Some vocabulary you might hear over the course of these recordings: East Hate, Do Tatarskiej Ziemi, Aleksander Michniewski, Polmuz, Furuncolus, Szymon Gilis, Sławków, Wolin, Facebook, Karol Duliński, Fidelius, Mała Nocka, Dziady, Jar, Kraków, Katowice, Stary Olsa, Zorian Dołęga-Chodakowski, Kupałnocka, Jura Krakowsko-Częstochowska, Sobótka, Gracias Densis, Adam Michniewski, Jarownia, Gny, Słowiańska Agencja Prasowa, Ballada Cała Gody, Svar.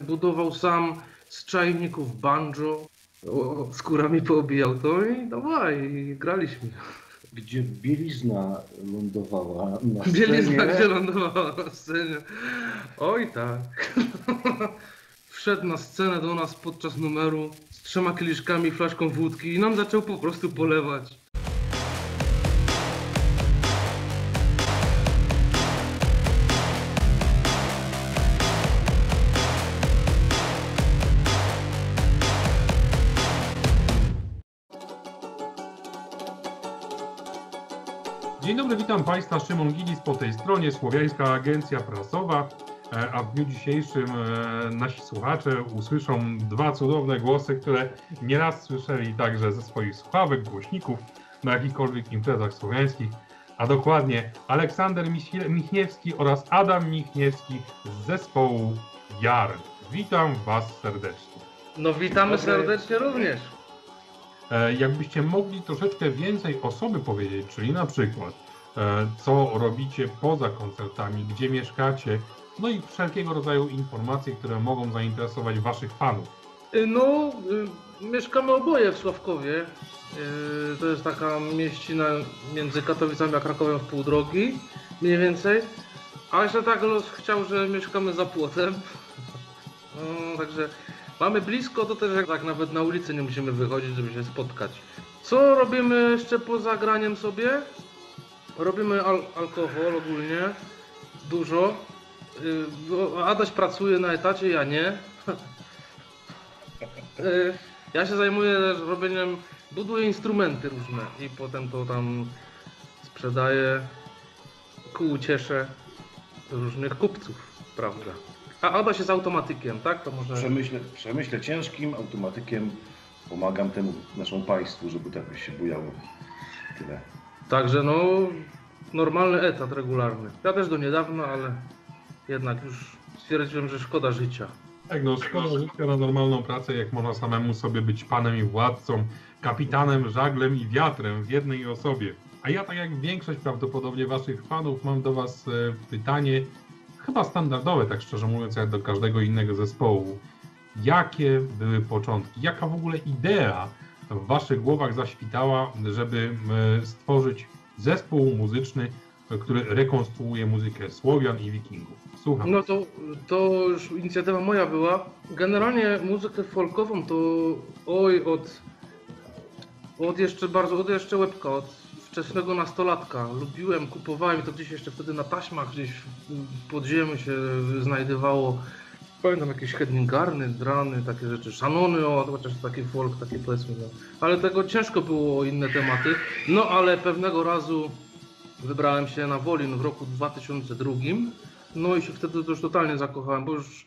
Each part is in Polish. budował sam z czajników banjo, skórami poobijał to i dawaj, i graliśmy. Gdzie bielizna lądowała na scenie. Bielizna, gdzie lądowała na scenie. Oj tak. Wszedł na scenę do nas podczas numeru z 3 kieliszkami, flaszką wódki i nam zaczął po prostu polewać. Dzień dobry, witam Państwa, Szymon Gilis po tej stronie, Słowiańska Agencja Prasowa, a w dniu dzisiejszym nasi słuchacze usłyszą 2 cudowne głosy, które nieraz słyszeli także ze swoich słuchawek, głośników na jakichkolwiek imprezach słowiańskich, a dokładnie Aleksander Michniewski oraz Adam Michniewski z zespołu Jar. Witam Was serdecznie. No witamy serdecznie również. Jakbyście mogli troszeczkę więcej o sobie powiedzieć, czyli na przykład co robicie poza koncertami, gdzie mieszkacie, no i wszelkiego rodzaju informacje, które mogą zainteresować Waszych fanów. No, mieszkamy oboje w Sławkowie. To jest taka mieścina między Katowicami a Krakowem w pół drogi, mniej więcej. A jeszcze tak los chciał, że mieszkamy za płotem. No, także... mamy blisko, to też jak tak nawet na ulicy nie musimy wychodzić, żeby się spotkać. Co robimy jeszcze poza graniem sobie? Robimy alkohol ogólnie, dużo. Adaś pracuje na etacie, ja nie. Ja się zajmuję też robieniem, buduję instrumenty różne i potem to tam sprzedaję, cieszę różnych kupców, prawda? A Adaś jest automatykiem, tak? To może... Przemyślę ciężkim, automatykiem. Pomagam temu naszemu państwu, żeby tak się bujało. Tyle. Także no, normalny etat regularny. Ja też do niedawna, ale jednak już stwierdziłem, że szkoda życia. Tak, no szkoda życia na normalną pracę, jak można samemu sobie być panem i władcą, kapitanem, żaglem i wiatrem w jednej osobie. A ja, tak jak większość prawdopodobnie waszych fanów, mam do was pytanie, chyba standardowe, tak szczerze mówiąc, jak do każdego innego zespołu. Jakie były początki? Jaka w ogóle idea w waszych głowach zaświtała, żeby stworzyć zespół muzyczny, który rekonstruuje muzykę Słowian i Wikingów? Słucham. No to już inicjatywa moja była. Generalnie muzykę folkową to od łebka, od wczesnego nastolatka. Lubiłem, kupowałem to gdzieś jeszcze wtedy na taśmach, gdzieś pod ziemią się znajdowało. Pamiętam jakieś hedningarny, drany, takie rzeczy, szanony, chociaż taki folk, takie powiedzmy. No. Ale tego ciężko było, inne tematy. No ale pewnego razu wybrałem się na Wolin w roku 2002. No i się wtedy już totalnie zakochałem, bo już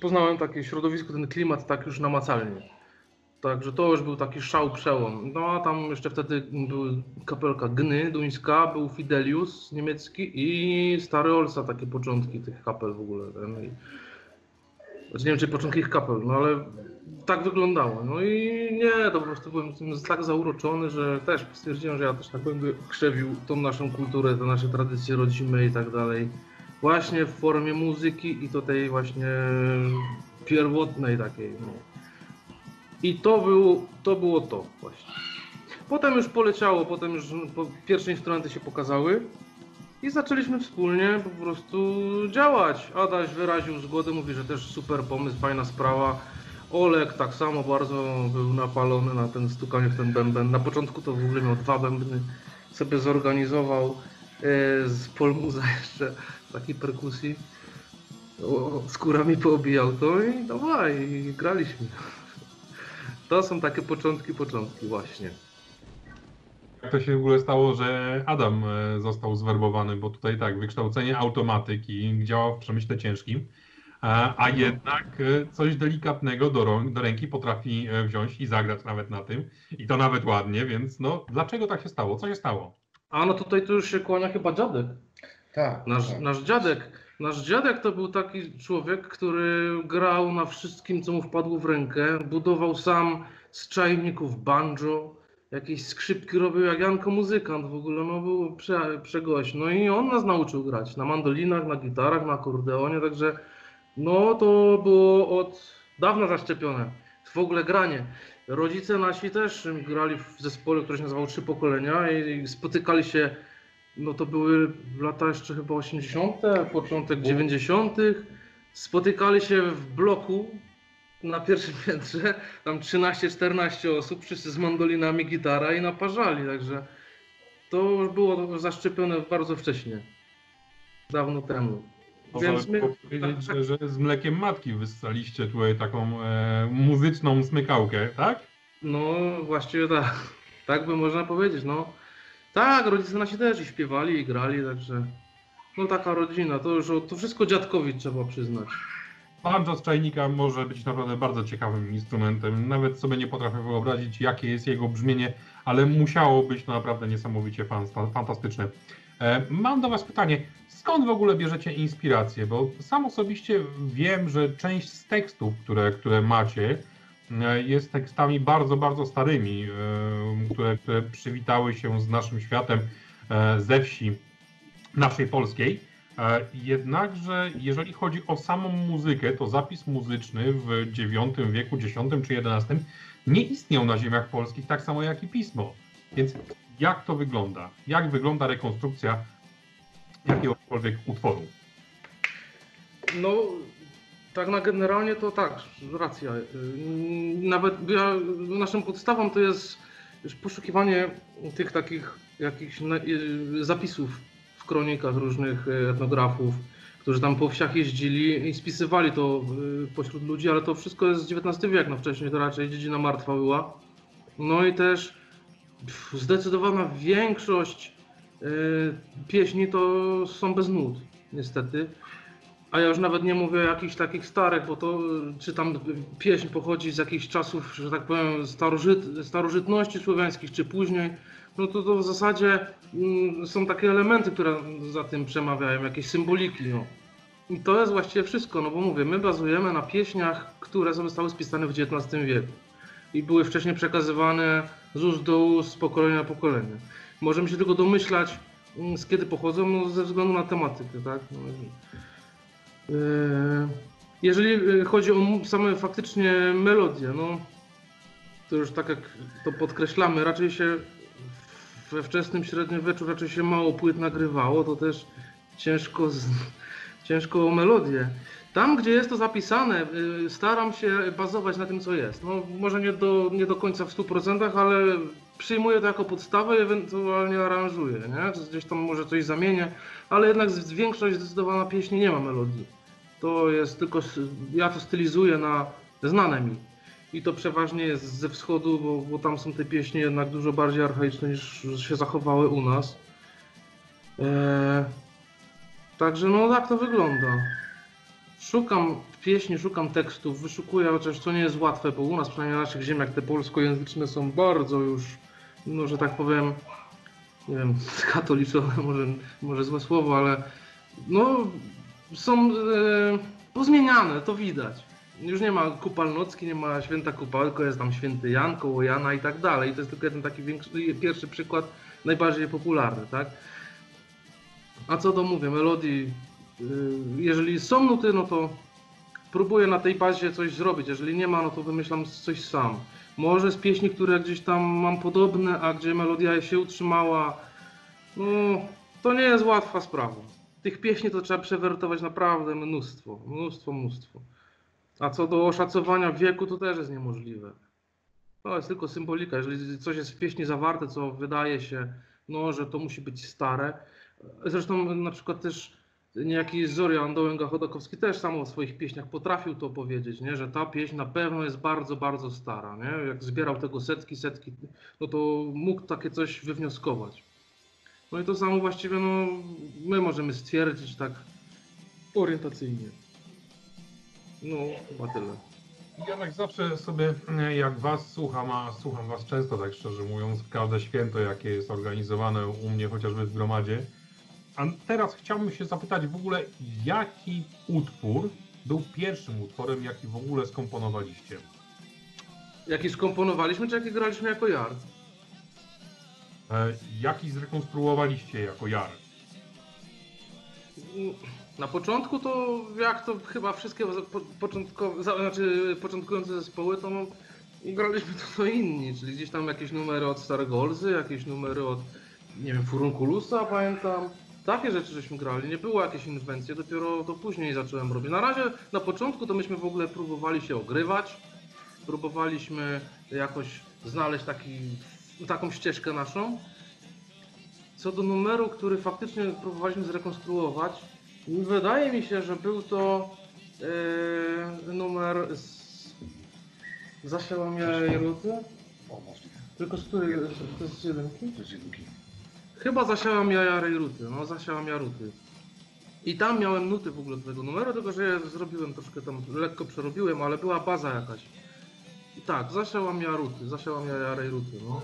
poznałem takie środowisko, ten klimat tak już namacalnie. Także to już był taki szał, przełom. No a tam jeszcze wtedy była kapelka Gny, duńska, był Fidelius niemiecki i Stary Olsa, takie początki tych kapel w ogóle. No i... znaczy nie wiem, czy początki ich kapel, no ale tak wyglądało. No i nie, to po prostu byłem tak zauroczony, że też stwierdziłem, że ja też tak będę krzewił tą naszą kulturę, te nasze tradycje rodzime i tak dalej. Właśnie w formie muzyki i to tej właśnie pierwotnej takiej. No. I to było to właśnie. Potem już poleciało, potem już pierwsze instrumenty się pokazały i zaczęliśmy wspólnie po prostu działać. Adaś wyraził zgodę, mówi, że też super pomysł, fajna sprawa. Olek tak samo bardzo był napalony na ten stukanie w ten bęben. Na początku to w ogóle miał 2 bębny, sobie zorganizował z polmuza jeszcze takiej perkusji. Skórami poobijał to i dawaj, i graliśmy. To są takie początki właśnie. Jak to się w ogóle stało, że Adam został zwerbowany, bo tutaj tak, wykształcenie automatyki, działa w przemyśle ciężkim, a jednak coś delikatnego do ręki potrafi wziąć i zagrać nawet na tym. I to nawet ładnie, więc no dlaczego tak się stało? Co się stało? A no tutaj to już się kłania chyba dziadek. Tak. Nasz dziadek to był taki człowiek, który grał na wszystkim, co mu wpadło w rękę. Budował sam z czajników banjo, jakieś skrzypki robił jak Janko muzykant w ogóle, no był przegość. No i on nas nauczył grać na mandolinach, na gitarach, na akordeonie, także No to było od dawna zaszczepione. W ogóle granie. Rodzice nasi też grali w zespole, który się nazywał Trzy Pokolenia i spotykali się, no to były lata jeszcze chyba 80., początek 90. Spotykali się w bloku na pierwszym piętrze, tam 13-14 osób, wszyscy z mandolinami, gitara i naparzali, także to już było zaszczepione bardzo wcześnie, dawno temu. Można by powiedzieć, że z mlekiem matki wyssaliście tutaj taką muzyczną smykałkę, tak? No właściwie tak, tak by można powiedzieć, no. Tak, rodzice nasi też i śpiewali i grali, także no taka rodzina, to już to wszystko dziadkowi trzeba przyznać. Banjo z czajnika może być naprawdę bardzo ciekawym instrumentem, nawet sobie nie potrafię wyobrazić, jakie jest jego brzmienie, ale musiało być to naprawdę niesamowicie fantastyczne. Mam do Was pytanie, skąd w ogóle bierzecie inspirację? Bo sam osobiście wiem, że część z tekstów, które macie, jest tekstami bardzo, bardzo starymi, które przywitały się z naszym światem ze wsi naszej polskiej. Jednakże jeżeli chodzi o samą muzykę, to zapis muzyczny w IX wieku, X czy XI nie istniał na ziemiach polskich, tak samo jak i pismo. Więc jak to wygląda? Jak wygląda rekonstrukcja jakiegokolwiek utworu? No, tak na generalnie to tak, racja. Nawet naszą podstawą to jest poszukiwanie tych takich jakichś zapisów w kronikach różnych etnografów, którzy tam po wsiach jeździli i spisywali to pośród ludzi, ale to wszystko jest z XIX wieku, no wcześniej to raczej dziedzina martwa była. No i też zdecydowana większość pieśni to są bez nut, niestety. A ja już nawet nie mówię o jakichś takich starych, bo to czy tam pieśń pochodzi z jakichś czasów, że tak powiem, starożytności słowiańskich, czy później. No to w zasadzie są takie elementy, które za tym przemawiają, jakieś symboliki. No. I to jest właściwie wszystko, no bo mówię, my bazujemy na pieśniach, które zostały spisane w XIX wieku i były wcześniej przekazywane z ust do ust, z pokolenia na pokolenie. Możemy się tylko domyślać, z kiedy pochodzą, no ze względu na tematykę, tak? No. Jeżeli chodzi o same faktycznie melodie, no to już tak jak to podkreślamy, raczej się we wczesnym średniowieczu raczej się mało płyt nagrywało, to też ciężko o melodię. Tam, gdzie jest to zapisane, staram się bazować na tym, co jest. No, może nie do końca w 100%, ale przyjmuję to jako podstawę i ewentualnie aranżuję, nie? Gdzieś tam może coś zamienię, ale jednak większość zdecydowana pieśni nie ma melodii. To jest tylko, ja to stylizuję na znane mi. I to przeważnie jest ze wschodu, bo tam są te pieśni jednak dużo bardziej archaiczne niż się zachowały u nas. Także no tak to wygląda. Szukam pieśni, szukam tekstów, wyszukuję, chociaż to nie jest łatwe, bo u nas, przynajmniej na naszych ziemiach, te polskojęzyczne są bardzo już, no że tak powiem, nie wiem, skatoliczone, może złe słowo, ale no są pozmieniane, to widać. Już nie ma Kupalnocki, nie ma Święta Kupalko, jest tam Święty Jan, koło Jana i tak dalej. I to jest tylko jeden taki pierwszy przykład, najbardziej popularny, tak? A co to mówię, melodii, jeżeli są nuty, no to próbuję na tej bazie coś zrobić, jeżeli nie ma, no to wymyślam coś sam. Może z pieśni, które gdzieś tam mam podobne, a gdzie melodia się utrzymała, no to nie jest łatwa sprawa. Tych pieśni to trzeba przewertować naprawdę mnóstwo. A co do oszacowania wieku, to też jest niemożliwe. To jest tylko symbolika. Jeżeli coś jest w pieśni zawarte, co wydaje się, no, że to musi być stare. Zresztą na przykład też niejaki Zorian Dołęga-Chodakowski też samo w swoich pieśniach potrafił to powiedzieć, nie? Że ta pieśń na pewno jest bardzo, bardzo stara. Nie? Jak zbierał tego setki, no to mógł takie coś wywnioskować. No i to samo właściwie no, my możemy stwierdzić tak orientacyjnie. No, chyba tyle. Ja tak zawsze sobie, jak Was słucham, a słucham Was często, tak szczerze mówiąc, każde święto, jakie jest organizowane u mnie, chociażby w gromadzie. A teraz chciałbym się zapytać w ogóle, jaki utwór był pierwszym utworem, jaki w ogóle skomponowaliście? Jaki skomponowaliśmy, czy jaki graliśmy jako Jar? Jaki zrekonstruowaliście jako Jar? Na początku to, jak to chyba wszystkie początkujące zespoły, to graliśmy to co inni, czyli gdzieś tam jakieś numery od Starego Olsy, jakieś numery od, nie wiem, Furunculusa, pamiętam. Takie rzeczy żeśmy grali, nie było jakieś inwencji, dopiero to później zacząłem robić. Na razie, na początku to myśmy w ogóle próbowali się ogrywać, próbowaliśmy jakoś znaleźć taką ścieżkę naszą. Co do numeru, który faktycznie próbowaliśmy zrekonstruować, wydaje mi się, że był to numer z Zasiałam ja Jeluty. O, możliwe. Tylko z której? To jest z jedynki? To jest jedynki. Chyba Zasiałam ja Ruty, no Zasiałam ja Ruty. I tam miałem nuty w ogóle do tego numeru, tylko że je zrobiłem troszkę tam, lekko przerobiłem, ale była baza jakaś. I tak, Zasiałam ja Ruty, Zasiałam ja Ruty, no.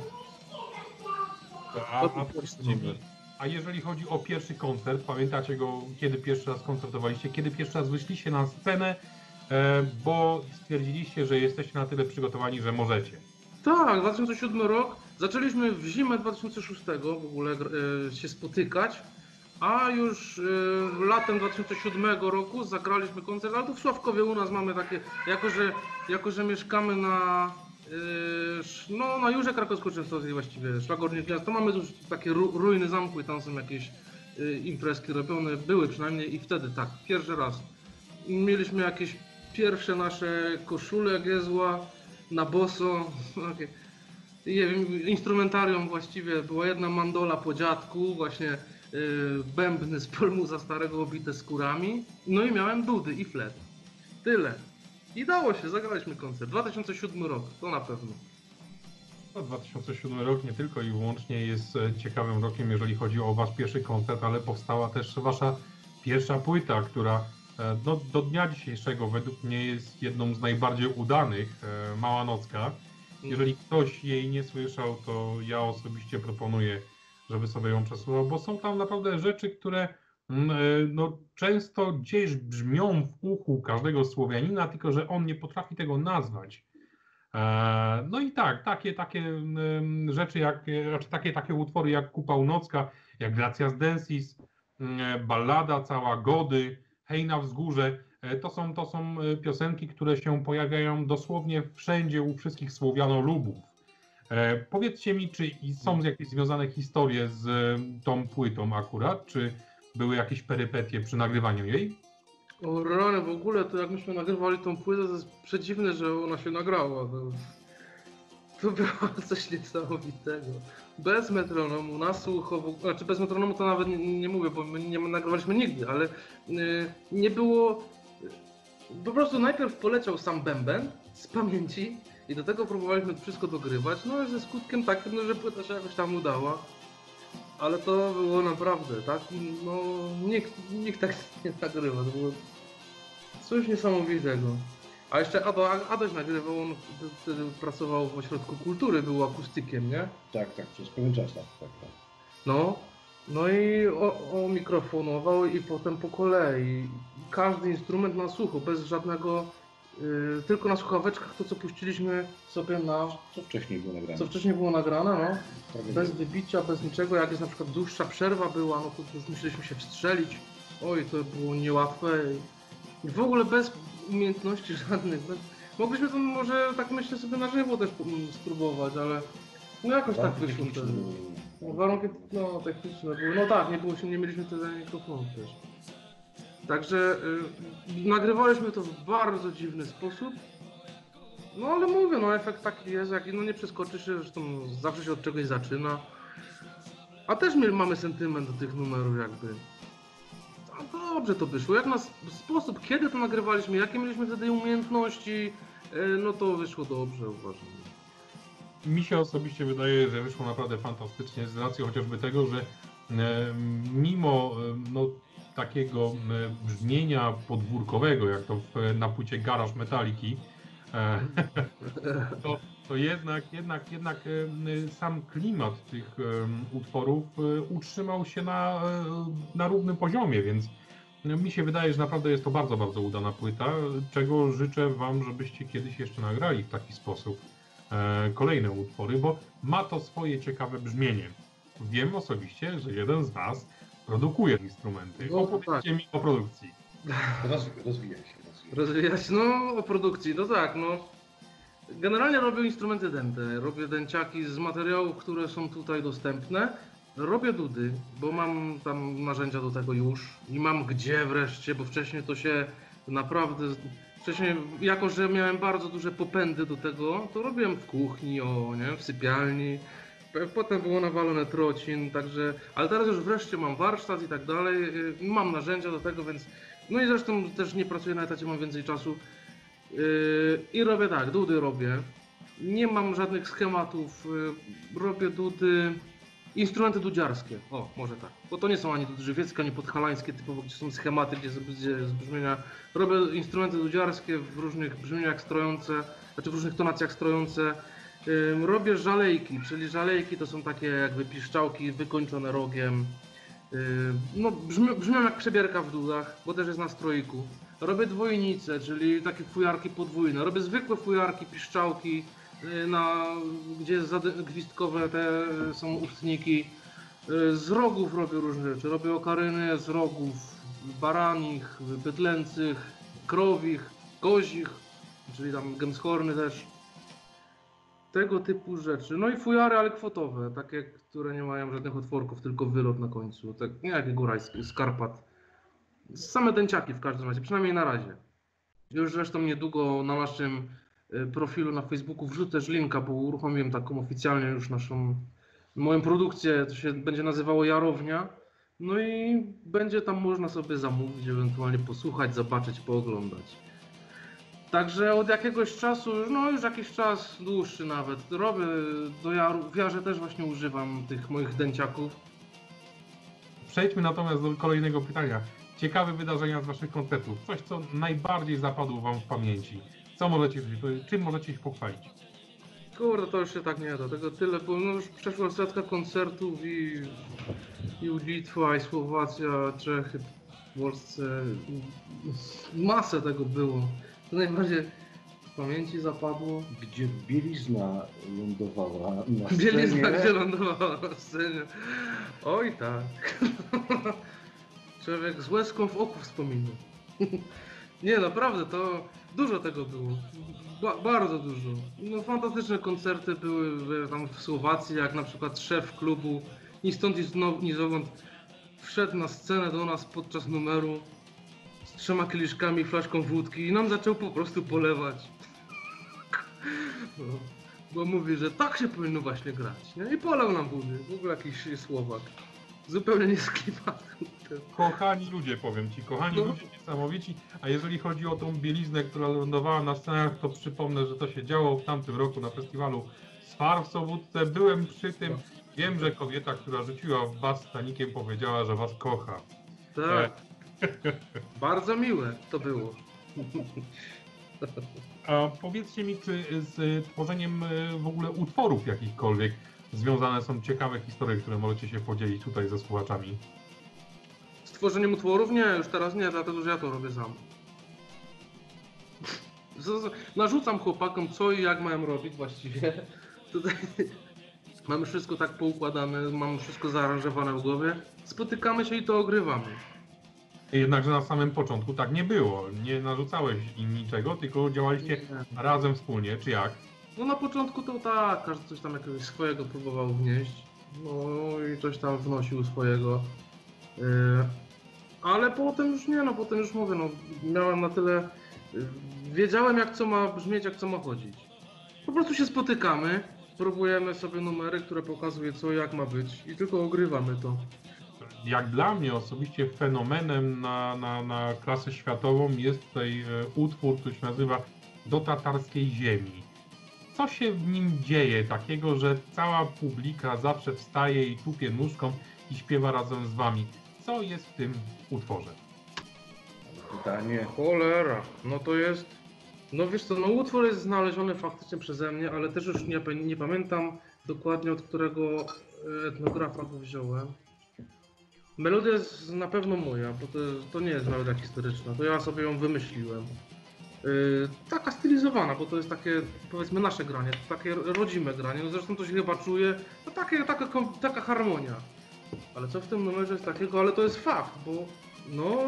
A jeżeli chodzi o pierwszy koncert, pamiętacie go, kiedy pierwszy raz koncertowaliście, kiedy pierwszy raz wyszliście na scenę, bo stwierdziliście, że jesteście na tyle przygotowani, że możecie. Tak, 2007 rok. Zaczęliśmy w zimę 2006 w ogóle się spotykać, a już latem 2007 roku zagraliśmy koncert, ale tu w Sławkowie u nas mamy takie, jako że mieszkamy na... No, na Jurze Krakowsko-Częstochowskiej właściwie, Szlagornik Miast, to mamy już takie ruiny zamku i tam są jakieś imprezki robione, były przynajmniej i wtedy tak, pierwszy raz. Mieliśmy jakieś pierwsze nasze koszule, giezła, na boso, takie, instrumentarium właściwie, była jedna mandola po dziadku, właśnie bębny z Polmuza starego obite skórami, no i miałem dudy i flet, tyle. I dało się, zagraliśmy koncert. 2007 rok, to na pewno. 2007 rok nie tylko i wyłącznie jest ciekawym rokiem, jeżeli chodzi o wasz pierwszy koncert, ale powstała też wasza pierwsza płyta, która no, do dnia dzisiejszego według mnie jest jedną z najbardziej udanych, Mała Nocka. Jeżeli ktoś jej nie słyszał, to ja osobiście proponuję, żeby sobie ją przesłuchał, bo są tam naprawdę rzeczy, które... No, często gdzieś brzmią w uchu każdego Słowianina, tylko że on nie potrafi tego nazwać. No i tak, takie rzeczy, takie utwory jak Kupałnocka, jak Gracias Densis, Ballada Cała Gody, Hej na Wzgórze, to są piosenki, które się pojawiają dosłownie wszędzie u wszystkich Słowianolubów. Powiedzcie mi, czy są jakieś związane historie z tą płytą akurat, czy były jakieś perypetie przy nagrywaniu jej? O rany, w ogóle to jak myśmy nagrywali tą płytę, to jest przedziwne, że ona się nagrała. To było coś niesamowitego. Bez metronomu, na słucho, znaczy bez metronomu to nawet nie mówię, bo my nie nagrywaliśmy nigdy, ale nie było... Po prostu najpierw poleciał sam bęben z pamięci i do tego próbowaliśmy wszystko dogrywać, no i ze skutkiem takim, że płyta się jakoś tam udała. Ale to było naprawdę, tak? No, nikt tak nie nagrywa, to było coś niesamowitego. A jeszcze Adaś nagrywał, on wtedy pracował w Ośrodku Kultury, był akustykiem, nie? Tak, przez pewien czas, tak. No i mikrofonował i potem po kolei. Każdy instrument na sucho, bez żadnego... tylko na słuchaweczkach to, co puściliśmy sobie na... Co wcześniej było nagrane, no. Tak, bez wybicia, bez niczego. Jak jest na przykład dłuższa przerwa była, no to już musieliśmy się wstrzelić. Oj, to było niełatwe. I w ogóle bez umiejętności żadnych. Mogliśmy to może, tak myślę, sobie na żywo też spróbować, ale... No jakoś tak wyszło wtedy. No, warunki techniczne były. No tak, nie mieliśmy wtedy mikrofonu też. Także nagrywaliśmy to w bardzo dziwny sposób, no ale mówię, no efekt taki jest, jak no nie przeskoczy się, zresztą zawsze się od czegoś zaczyna. A też mamy sentyment do tych numerów jakby. No dobrze to wyszło, jak na sposób, kiedy to nagrywaliśmy, jakie mieliśmy wtedy umiejętności, no to wyszło dobrze, uważam. Mi się osobiście wydaje, że wyszło naprawdę fantastycznie, z racji chociażby tego, że mimo no, takiego brzmienia podwórkowego, jak to na płycie Garaż Metaliki, to jednak sam klimat tych utworów utrzymał się na równym poziomie, więc mi się wydaje, że naprawdę jest to bardzo, bardzo udana płyta, czego życzę wam, żebyście kiedyś jeszcze nagrali w taki sposób kolejne utwory, bo ma to swoje ciekawe brzmienie. Wiem osobiście, że jeden z nas produkuje instrumenty. No, opowiedzcie mi o produkcji. Rozwija się. No, o produkcji, no tak, no. Generalnie robię instrumenty dęte, robię dęciaki z materiałów, które są tutaj dostępne. Robię dudy, bo mam tam narzędzia do tego już i mam gdzie wreszcie, bo wcześniej to się naprawdę... Wcześniej, jako że miałem bardzo duże popędy do tego, to robiłem w kuchni, w sypialni. Potem było nawalone trocin, także... Ale teraz już wreszcie mam warsztat i tak dalej, mam narzędzia do tego, więc... No i zresztą też nie pracuję na etacie, mam więcej czasu. I robię tak, dudy robię. Nie mam żadnych schematów, robię dudy... Instrumenty dudziarskie, o, może tak. Bo to nie są ani drzewieckie, ani podhalańskie typowo, gdzie są schematy, gdzie z brzmienia. Robię instrumenty dudziarskie w różnych brzmieniach strojące, znaczy w różnych tonacjach strojące. Robię żalejki, czyli żalejki to są takie jakby piszczałki wykończone rogiem. No, brzmią jak przebierka w dudach, bo też jest na stroiku. Robię dwojnice, czyli takie fujarki podwójne. Robię zwykłe fujarki, piszczałki. Gdzie jest gwizdkowe, te są ustniki. Z rogów robię różne rzeczy. Robię okaryny z rogów baranich, bydlęcych, krowich, kozich, czyli tam gęshorny też. Tego typu rzeczy. No i fujary, ale kwotowe, takie, które nie mają żadnych otworków, tylko wylot na końcu. Tak, nie jak góralskie, z Karpat. Same dęciaki w każdym razie, przynajmniej na razie. Już zresztą niedługo na naszym profilu na Facebooku wrzucę też linka, bo uruchomiłem taką oficjalnie już moją produkcję, to się będzie nazywało Jarownia. No i będzie tam można sobie zamówić, ewentualnie posłuchać, zobaczyć, pooglądać. Także od jakiegoś czasu, no już jakiś czas dłuższy nawet, robię w Jarze też właśnie używam tych moich dęciaków. Przejdźmy natomiast do kolejnego pytania. Ciekawe wydarzenia z waszych koncertów. Coś, co najbardziej zapadło wam w pamięci. Co możecie zrobić? Czym możecie ich pochwalić? Kurde, to już się tak nie da. Tego tyle, bo no już przeszła setka koncertów i Litwa, i Słowacja, Czechy, w Polsce. Masę tego było. To najbardziej w pamięci zapadło. Gdzie bielizna lądowała na scenie. Bielizna, gdzie lądowała na scenie. Oj tak. Człowiek z łezką w oku wspomina. Nie, naprawdę, to dużo tego było, bardzo dużo. No, fantastyczne koncerty były tam w Słowacji, jak na przykład szef klubu ni stąd, ni zowąd wszedł na scenę do nas podczas numeru z 3 kieliszkami, flaszką wódki i nam zaczął po prostu polewać. No, bo mówi, że tak się powinno właśnie grać, nie? I polał nam wody, w ogóle jakiś Słowak. Zupełnie nie z klimatu. Kochani ludzie, powiem ci, kochani ludzie niesamowici. A jeżeli chodzi o tą bieliznę, która lądowała na scenach, to przypomnę, że to się działo w tamtym roku na festiwalu Svar w Sobótce. Byłem przy tym. Wiem, że kobieta, która rzuciła w was stanikiem, powiedziała, że was kocha. Tak. Bardzo miłe to było. A powiedzcie mi, czy z tworzeniem w ogóle utworów jakichkolwiek związane są ciekawe historie, które możecie się podzielić tutaj ze słuchaczami? Z tworzeniem utworów? Nie, już teraz nie, dlatego że ja to robię sam. Narzucam chłopakom, co i jak mają robić właściwie. Tutaj mamy wszystko tak poukładane, mamy wszystko zaaranżowane w głowie. Spotykamy się i to ogrywamy. Jednakże na samym początku tak nie było. Nie narzucałeś im niczego, tylko działaliście razem wspólnie, czy jak? No na początku to tak, każdy coś tam jakiegoś swojego próbował wnieść, no i coś tam wnosił swojego, ale potem już nie, no potem już mówię, no miałem na tyle, wiedziałem jak co ma brzmieć, jak co ma chodzić. Po prostu się spotykamy, próbujemy sobie numery, które pokazuje co jak ma być i tylko ogrywamy to. Jak dla mnie osobiście fenomenem na klasę światową jest tutaj utwór, który się nazywa Do Tatarskiej Ziemi. Co się w nim dzieje takiego, że cała publika zawsze wstaje i tupie nóżką i śpiewa razem z wami? Co jest w tym utworze? Pytanie. Cholera, no to jest... No wiesz co, no utwór jest znaleziony faktycznie przeze mnie, ale też już nie pamiętam dokładnie od którego etnografa go wziąłem. Melodia jest na pewno moja, bo to nie jest melodia historyczna, to ja sobie ją wymyśliłem. Taka stylizowana, bo to jest takie, powiedzmy, nasze granie, takie rodzime granie, no zresztą to się chyba czuje, no taka harmonia. Ale co w tym numerze jest takiego? Ale to jest fakt, bo no,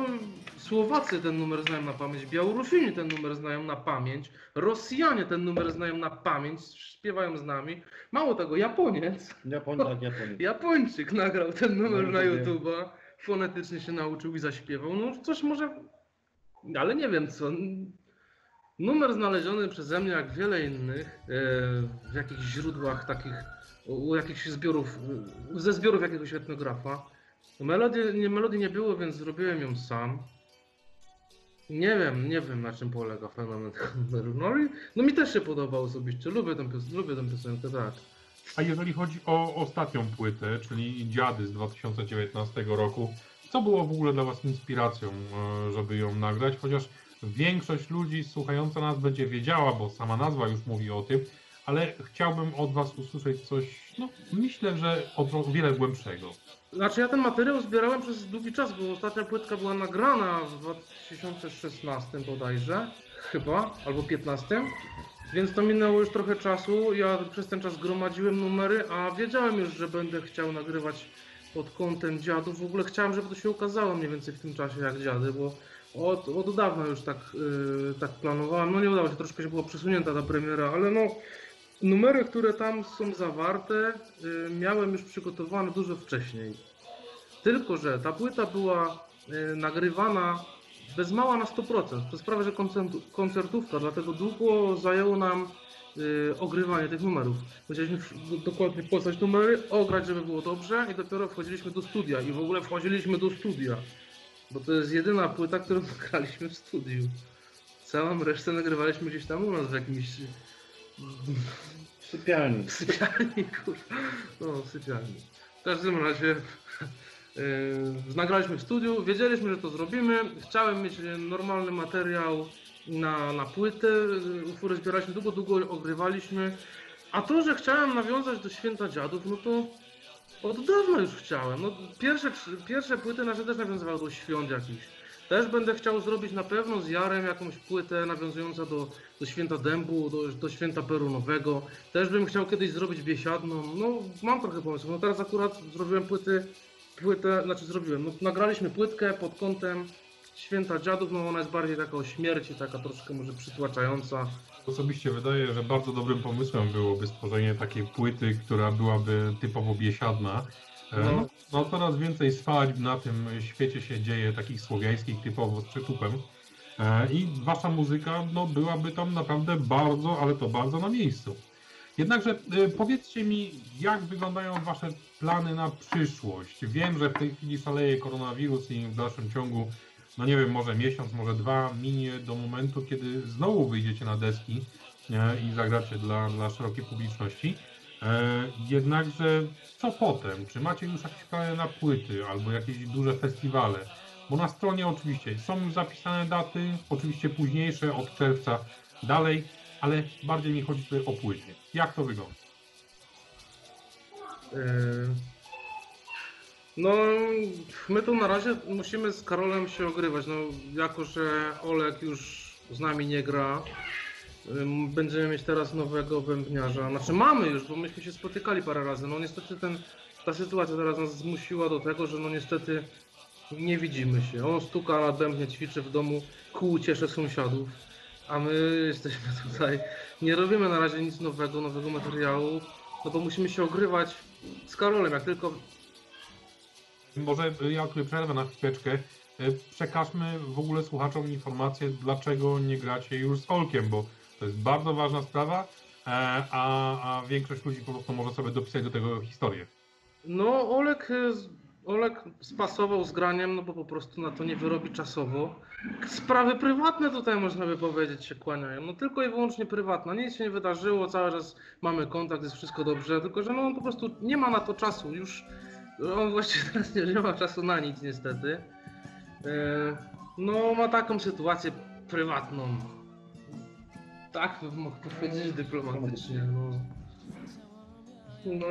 Słowacy ten numer znają na pamięć, Białorusini ten numer znają na pamięć, Rosjanie ten numer znają na pamięć, śpiewają z nami. Mało tego, Japończyk nagrał ten numer na YouTube'a, fonetycznie się nauczył i zaśpiewał. No coś może, ale nie wiem co. Numer znaleziony przeze mnie, jak wiele innych, w jakichś źródłach takich, u jakichś zbiorów, ze zbiorów jakiegoś etnografa. Melodii nie było, więc zrobiłem ją sam. Nie wiem na czym polega fenomen numeru. No mi też się podoba osobiście, lubię tę piosenkę, tak. A jeżeli chodzi o ostatnią płytę, czyli Dziady z 2019 roku, co było w ogóle dla Was inspiracją, żeby ją nagrać? Chociaż większość ludzi słuchająca nas będzie wiedziała, bo sama nazwa już mówi o tym, ale chciałbym od Was usłyszeć coś, no myślę, że o wiele głębszego. Znaczy ja ten materiał zbierałem przez długi czas, bo ostatnia płytka była nagrana w 2016 bodajże, chyba, albo 2015, więc to minęło już trochę czasu. Ja przez ten czas gromadziłem numery, a wiedziałem już, że będę chciał nagrywać pod kątem dziadów. W ogóle chciałem, żeby to się ukazało mniej więcej w tym czasie jak dziady, bo od dawna już tak planowałem. No nie udało się, troszkę się była przesunięta ta premiera, ale no numery, które tam są zawarte, miałem już przygotowane dużo wcześniej. Tylko że ta płyta była nagrywana bez mała na 100%. Przez prawie że koncertówka, dlatego długo zajęło nam ogrywanie tych numerów. Musieliśmy dokładnie postać numery, ograć, żeby było dobrze i dopiero wchodziliśmy do studia. I w ogóle wchodziliśmy do studia, bo to jest jedyna płyta, którą nagraliśmy w studiu. Całą resztę nagrywaliśmy gdzieś tam u nas w jakimś... W sypialni, kurwa. No, w sypialni. W każdym razie nagraliśmy w studiu, wiedzieliśmy, że to zrobimy. Chciałem mieć normalny materiał na płytę, który zbieraliśmy, długo ogrywaliśmy. A to, że chciałem nawiązać do Święta Dziadów, no to od dawna już chciałem. No, pierwsze płyty nasze też nawiązywały do świąt jakichś. Też będę chciał zrobić na pewno z Jarem jakąś płytę nawiązującą do Święta Dębu, do Święta Perunowego. Też bym chciał kiedyś zrobić biesiadną. No mam trochę pomysłów. No teraz akurat zrobiłem nagraliśmy płytkę pod kątem Święta Dziadów. No ona jest bardziej taka o śmierci, taka troszkę może przytłaczająca. Osobiście wydaje, że bardzo dobrym pomysłem byłoby stworzenie takiej płyty, która byłaby typowo biesiadna. No coraz więcej swadźb na tym świecie się dzieje, takich słowiańskich typowo z przytupem i Wasza muzyka no, byłaby tam naprawdę bardzo, ale to bardzo na miejscu. Jednakże powiedzcie mi, jak wyglądają Wasze plany na przyszłość? Wiem, że w tej chwili szaleje koronawirus i w dalszym ciągu, no nie wiem, może miesiąc, może dwa minie do momentu, kiedy znowu wyjdziecie na deski i zagracie dla szerokiej publiczności. Jednakże co potem? Czy macie już jakieś plany na płyty albo jakieś duże festiwale? Bo na stronie oczywiście są już zapisane daty, oczywiście późniejsze od czerwca dalej, ale bardziej mi chodzi tutaj o płyty. Jak to wygląda? No my tu na razie musimy z Karolem się ogrywać, no jako że Olek już z nami nie gra. Będziemy mieć teraz nowego bębniarza, znaczy mamy już, bo myśmy się spotykali parę razy, no niestety ta sytuacja teraz nas zmusiła do tego, że no niestety nie widzimy się. On stuka na bębnie, ćwiczy w domu, ku cieszy sąsiadów, a my jesteśmy tutaj, nie robimy na razie nic nowego materiału, no bo musimy się ogrywać z Karolem, jak tylko... Może ja przerwę na chwileczkę. Przekażmy w ogóle słuchaczom informację, dlaczego nie gracie już z Olkiem, bo to jest bardzo ważna sprawa, a większość ludzi po prostu może sobie dopisać do tego historię. No Olek spasował z graniem, no bo po prostu na to nie wyrobi czasowo. Sprawy prywatne tutaj można by powiedzieć się kłaniają, no tylko i wyłącznie prywatna, nic się nie wydarzyło, cały czas mamy kontakt, jest wszystko dobrze, tylko że no on po prostu nie ma na to czasu już, on właściwie teraz nie ma czasu na nic niestety. No ma taką sytuację prywatną. Tak bym mógł powiedzieć dyplomatycznie. No.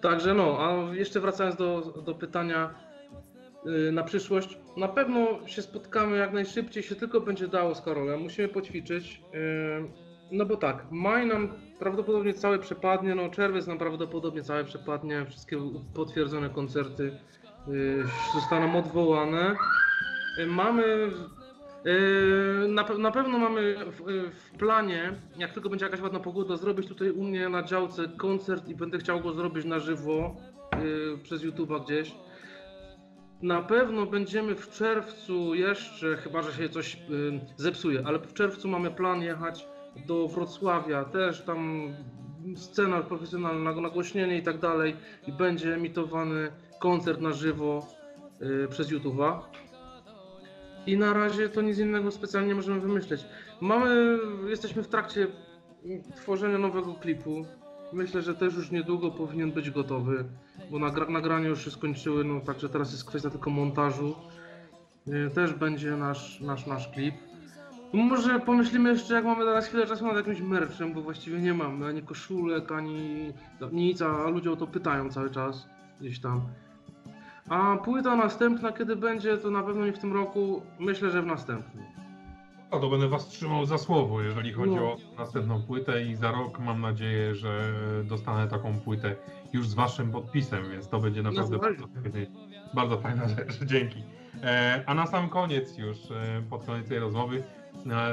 Także no, a jeszcze wracając do pytania na przyszłość. Na pewno się spotkamy jak najszybciej, się tylko będzie dało z Karolem. Musimy poćwiczyć. No bo tak, maj nam prawdopodobnie cały przepadnie, no czerwiec nam prawdopodobnie cały przepadnie, wszystkie potwierdzone koncerty zostaną odwołane. Mamy, na pewno mamy w planie, jak tylko będzie jakaś ładna pogoda, zrobić tutaj u mnie na działce koncert i będę chciał go zrobić na żywo przez YouTube'a gdzieś. Na pewno będziemy w czerwcu jeszcze, chyba że się coś zepsuje, ale w czerwcu mamy plan jechać do Wrocławia, też tam scena profesjonalna, nagłośnienie i tak dalej, i będzie emitowany koncert na żywo przez YouTube'a. I na razie to nic innego specjalnie możemy wymyśleć. Jesteśmy w trakcie tworzenia nowego klipu. Myślę, że też już niedługo powinien być gotowy, bo nagranie już się skończyły, no także teraz jest kwestia tylko montażu. Też będzie nasz klip. Może pomyślimy jeszcze, jak mamy teraz chwilę czasu, nad jakimś merchem, bo właściwie nie mamy ani koszulek, ani nic, a ludzie o to pytają cały czas gdzieś tam. A płyta następna, kiedy będzie, to na pewno nie w tym roku, myślę, że w następnym. No to będę was trzymał za słowo, jeżeli chodzi o następną płytę, i za rok mam nadzieję, że dostanę taką płytę już z waszym podpisem, więc to będzie naprawdę bardzo fajna rzecz. Dzięki. A na sam koniec już, pod koniec tej rozmowy,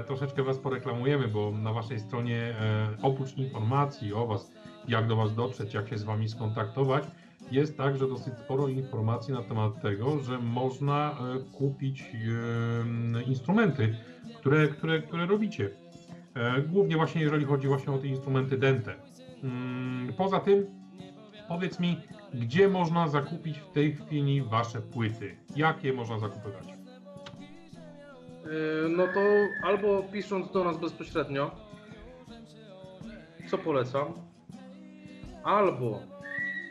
troszeczkę was poreklamujemy, bo na waszej stronie, oprócz informacji o was, jak do was dotrzeć, jak się z wami skontaktować, jest także dosyć sporo informacji na temat tego, że można kupić instrumenty, które robicie. Głównie właśnie jeżeli chodzi właśnie o te instrumenty dęte. Poza tym powiedz mi, gdzie można zakupić w tej chwili wasze płyty? Jak je można zakupywać? No to albo pisząc do nas bezpośrednio, co polecam, albo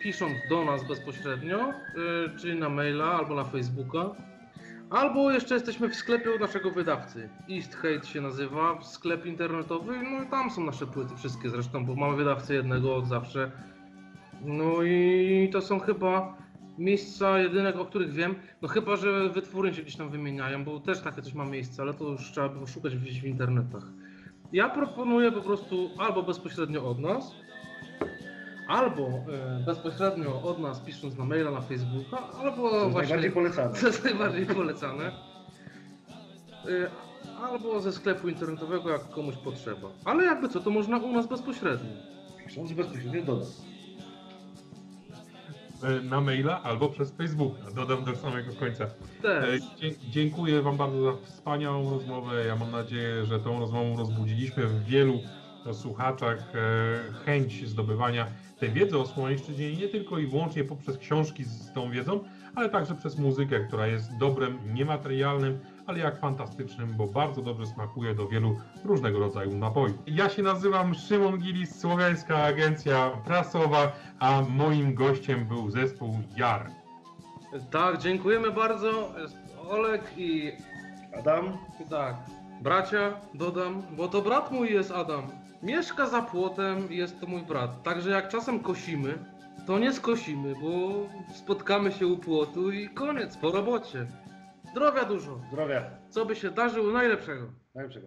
pisząc do nas bezpośrednio, czyli na maila albo na Facebooka, albo jeszcze jesteśmy w sklepie od naszego wydawcy. East Hate się nazywa, sklep internetowy, no i tam są nasze płyty wszystkie zresztą, bo mamy wydawcę jednego od zawsze. No i to są chyba miejsca jedyne, o których wiem, no chyba że wytwórnie się gdzieś tam wymieniają, bo też takie coś ma miejsce, ale to już trzeba by poszukać gdzieś w internetach. Ja proponuję po prostu albo bezpośrednio od nas, albo bezpośrednio od nas pisząc na maila, na Facebooka, albo to jest właśnie najbardziej polecane. To jest najbardziej polecane. Albo ze sklepu internetowego, jak komuś potrzeba. Ale jakby co, to można u nas bezpośrednio. Pisząc bezpośrednio do nas. Na maila albo przez Facebooka. Dodam do samego końca. Też. Dziękuję wam bardzo za wspaniałą rozmowę. Ja mam nadzieję, że tą rozmową rozbudziliśmy w wielu słuchaczach chęć zdobywania tej wiedzy o Słowiańszczyźnie nie tylko i wyłącznie poprzez książki z tą wiedzą, ale także przez muzykę, która jest dobrem niematerialnym, ale jak fantastycznym, bo bardzo dobrze smakuje do wielu różnego rodzaju napojów. Ja się nazywam Szymon Gilis, Słowiańska Agencja Prasowa, a moim gościem był zespół Jar. Tak, dziękujemy bardzo. Olek i Adam. Tak, bracia dodam, bo to brat mój jest Adam. Mieszka za płotem, jest to mój brat. Także jak czasem kosimy, to nie skosimy, bo spotkamy się u płotu i koniec, po robocie. Zdrowia dużo. Zdrowia. Co by się darzyło, najlepszego. Najlepszego.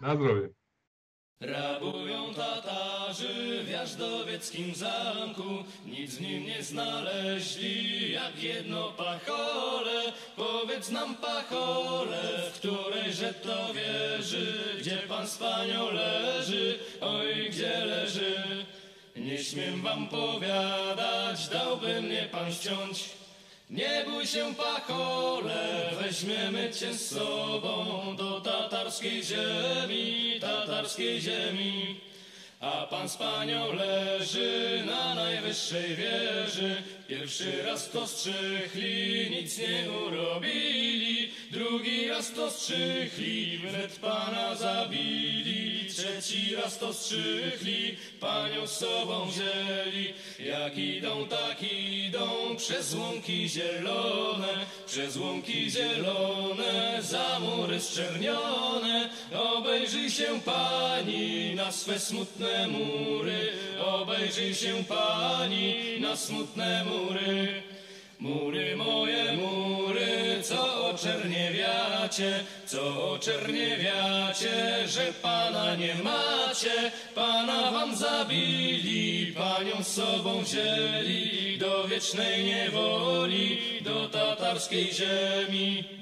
Na zdrowie. Rabują Tatarzy w Jażdowieckim zamku, nic w nim nie znaleźli, jak jedno pachole. Powiedz nam pachole, w którejże to wieży, gdzie pan z panią leży, oj gdzie leży. Nie śmiem wam powiadać, dałby mnie pan ściąć. Nie bój się pachole, weźmiemy cię z sobą do tatarskiej ziemi, a pan z panią leży na najwyższej wieży. Pierwszy raz to strzychli, nic nie urobili, drugi raz to strzychli, wnet pana zabili, trzeci raz to strzychli, panią z sobą wzięli. Tak idą przez łąki zielone, za mury zczernione. Obejrzyj się pani na swe smutne mury, obejrzyj się pani na smutne mury. Mury moje, mury, co oczerniewiacie, co oczerniewiacie, że Pana nie macie. Pana wam zabili, Panią z sobą wzięli, do wiecznej niewoli, do tatarskiej ziemi.